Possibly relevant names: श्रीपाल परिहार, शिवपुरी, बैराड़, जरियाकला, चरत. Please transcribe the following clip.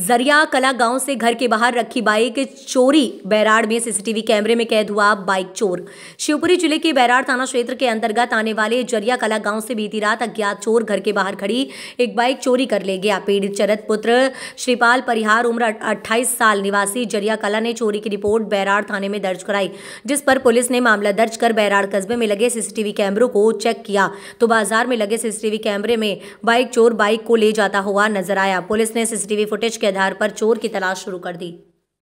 जरियाकला गांव से घर के बाहर रखी बाइक चोरी, बैराड़ में सीसीटीवी कैमरे में कैद हुआ बाइक चोर। शिवपुरी जिले के बैराड़ थाना क्षेत्र के अंतर्गत आने वाले जरियाकला गांव से बीती रात अज्ञात चोर घर के बाहर खड़ी एक बाइक चोरी कर ले गया। पीड़ित चरत पुत्र श्रीपाल परिहार उम्र 28 साल निवासी जरियाकला ने चोरी की रिपोर्ट बैराड़ थाने में दर्ज कराई, जिस पर पुलिस ने मामला दर्ज कर बैराड़ कस्बे में लगे सीसीटीवी कैमरों को चेक किया तो बाजार में लगे सीसीटीवी कैमरे में बाइक चोर बाइक को ले जाता हुआ नजर आया। पुलिस ने सीसीटीवी फुटेज के आधार पर चोर की तलाश शुरू कर दी।